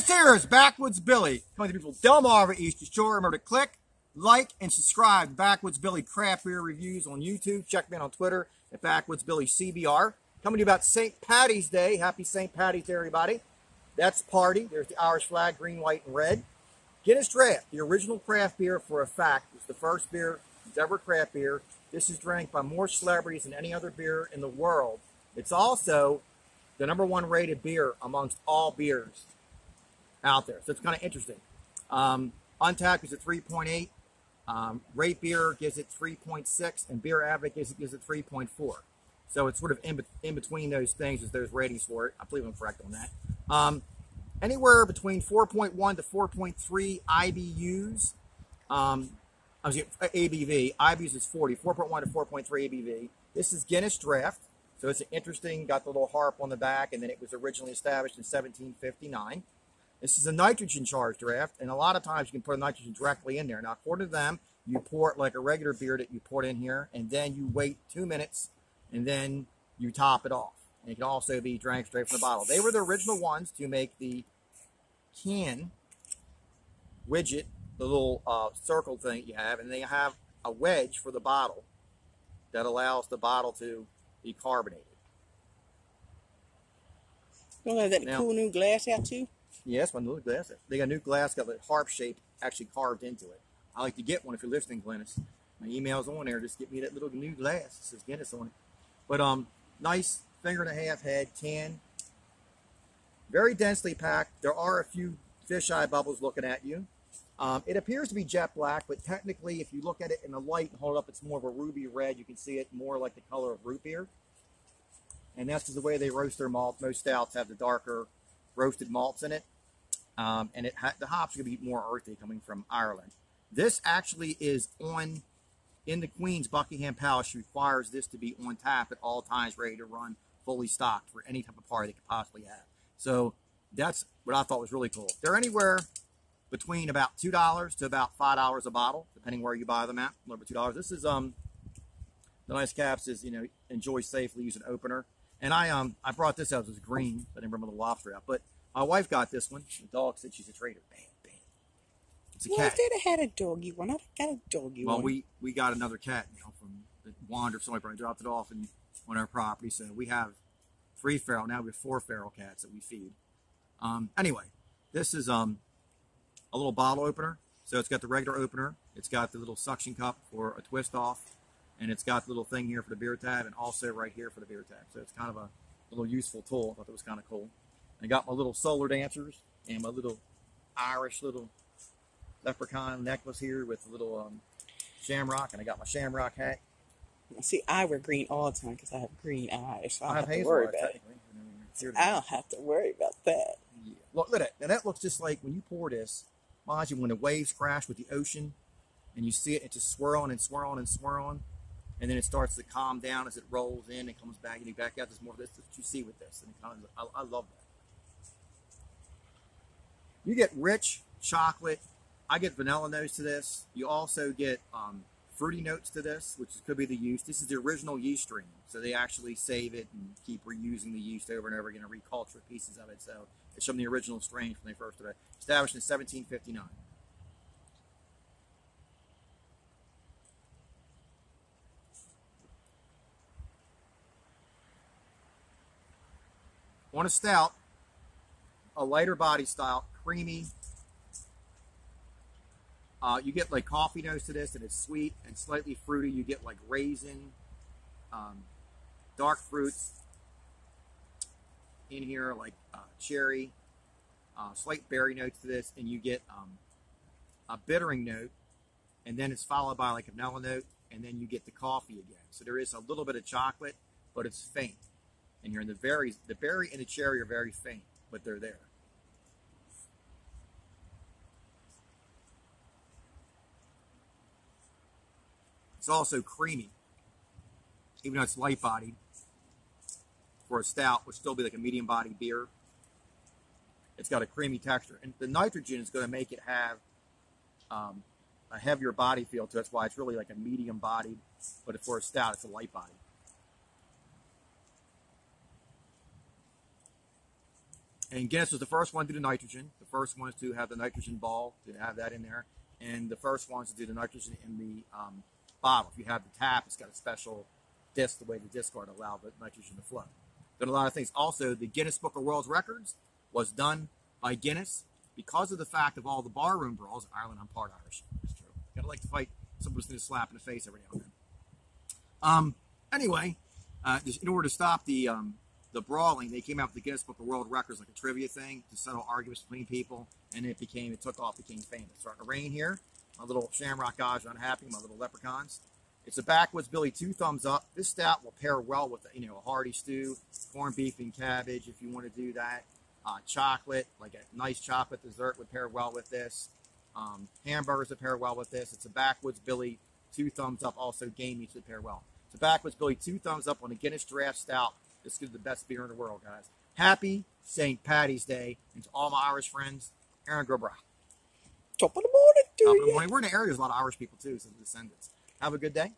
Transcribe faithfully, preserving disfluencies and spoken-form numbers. This here is Backwoods Billy, coming to people Delmarva, Eastern Shore. Remember to click, like, and subscribe to Backwoods Billy Craft Beer Reviews on YouTube. Check me out on Twitter at Backwoods Billy C B R. Coming to you about Saint Paddy's Day. Happy Saint Paddy's Day, everybody. That's party. There's the Irish flag, green, white, and red. Guinness Draft, the original craft beer for a fact. It's the first beer, it's ever craft beer. This is drank by more celebrities than any other beer in the world. It's also the number one rated beer amongst all beers out there. So it's kind of interesting. Um, Untappd gives it three point eight. Um, Ratebeer gives it three point six. And Beer Advocate gives it, gives it three point four. So it's sort of in, in between those things as those ratings for it. I believe I'm correct on that. Um, anywhere between four point one to four point three I B Us. Um, I was A B V. I B Us is forty. four point one to four point three A B V. This is Guinness Draft. So it's an interesting, got the little harp on the back, and then it was originally established in seventeen fifty-nine. This is a nitrogen charge draft, and a lot of times you can put a nitrogen directly in there. Now, according to them, you pour it like a regular beer that you pour in here, and then you wait two minutes, and then you top it off. And it can also be drank straight from the bottle. They were the original ones to make the can widget, the little uh, circle thing you have, and they have a wedge for the bottle that allows the bottle to be carbonated. Don't they have that now, cool new glass out too? Yes, one little glass. They got a new glass, got a harp shape actually carved into it. I like to get one if you're listening, Clintus. My email's on there. Just get me that little new glass. It says Guinness on it. But um, nice finger and a half head can. Very densely packed. There are a few fisheye bubbles looking at you. Um, it appears to be jet black, but technically, if you look at it in the light and hold it up, it's more of a ruby red. You can see it more like the color of root beer. And that's just the way they roast their malt. Most stouts have the darker roasted malts in it, um, and it ha the hops are going to be more earthy coming from Ireland. This actually is on in the Queen's Buckingham Palace. She requires this to be on tap at all times, ready to run, fully stocked for any type of party they could possibly have. So that's what I thought was really cool. They're anywhere between about two dollars to about five dollars a bottle, depending where you buy them at. A little bit two dollars. This is um the nice cap says, you know, enjoy safely, use an opener. And I um I brought this out. It was green, but I didn't remember the lobster out. But my wife got this one. The dog said she's a traitor. Bam, bam. It's a well, cat. Well, I had a doggy one. I got a doggy well, one. Well, we, we got another cat now from the wander. Somebody probably dropped it off and on our property. So we have three feral. Now we have four feral cats that we feed. Um. Anyway, this is um a little bottle opener. So it's got the regular opener. It's got the little suction cup for a twist off. And it's got the little thing here for the beer tab and also right here for the beer tab. So it's kind of a little useful tool. I thought that was kind of cool. And I got my little solar dancers and my little Irish little leprechaun necklace here with a little um, shamrock. And I got my shamrock hat. See, I wear green all the time because I have green eyes. So I don't I have, have to worry about it. So I don't have to worry about that. Yeah. Look, look at that. Now that looks just like when you pour this, mind you, when the waves crash with the ocean and you see it, it's just swirling and swirling and swirling. And then it starts to calm down as it rolls in and comes back and you back out. There's more of this that you see with this. And kind of, I, I love that. You get rich chocolate. I get vanilla notes to this. You also get um, fruity notes to this, which could be the yeast. This is the original yeast strain. So they actually save it and keep reusing the yeast over and over again and reculture pieces of it. So it's from the original strain when they first started, established in seventeen fifty-nine. On a stout, a lighter body style, creamy. Uh, you get like coffee notes to this, and it's sweet and slightly fruity. You get like raisin, um, dark fruits in here, like uh, cherry, uh, slight berry notes to this, and you get um, a bittering note, and then it's followed by like a vanilla note, and then you get the coffee again. So there is a little bit of chocolate, but it's faint. And you're in the berries, the berry and the cherry are very faint, but they're there. It's also creamy, even though it's light bodied. For a stout, which still be like a medium bodied beer, it's got a creamy texture, and the nitrogen is going to make it have um, a heavier body feel to it. That's why it's really like a medium bodied, but for a stout, it's a light body. And Guinness was the first one to do the nitrogen, the first ones to have the nitrogen ball, to have that in there, and the first ones to do the nitrogen in the um, bottle. If you have the tap, it's got a special disc, the way the disc guard allowed the nitrogen to flow. Done a lot of things. Also, the Guinness Book of World Records was done by Guinness because of the fact of all the barroom brawls. Ireland, I'm part Irish. It's true. Gotta like to fight. Someone's gonna slap in the face every now and then. Um. Anyway, uh, in order to stop the um, the brawling, they came out with the Guinness Book of World Records, like a trivia thing to settle arguments between people, and it became, it took off, became famous. Starting to rain here. My little Shamrock guys are unhappy. My little leprechauns. It's a Backwoods Billy, two thumbs up. This stout will pair well with, you know, a hearty stew, corned beef and cabbage, if you want to do that. Uh, chocolate, like a nice chocolate dessert would pair well with this. Um, hamburgers would pair well with this. It's a Backwoods Billy, two thumbs up. Also, game meats would pair well. It's a Backwoods Billy, two thumbs up on a Guinness Draft Stout. This is the best beer in the world, guys. Happy Saint Paddy's Day. And to all my Irish friends, Erin go Bragh. Top of the morning, dude. Top of the morning. We're in an area, there's a lot of Irish people, too, so descendants. Have a good day.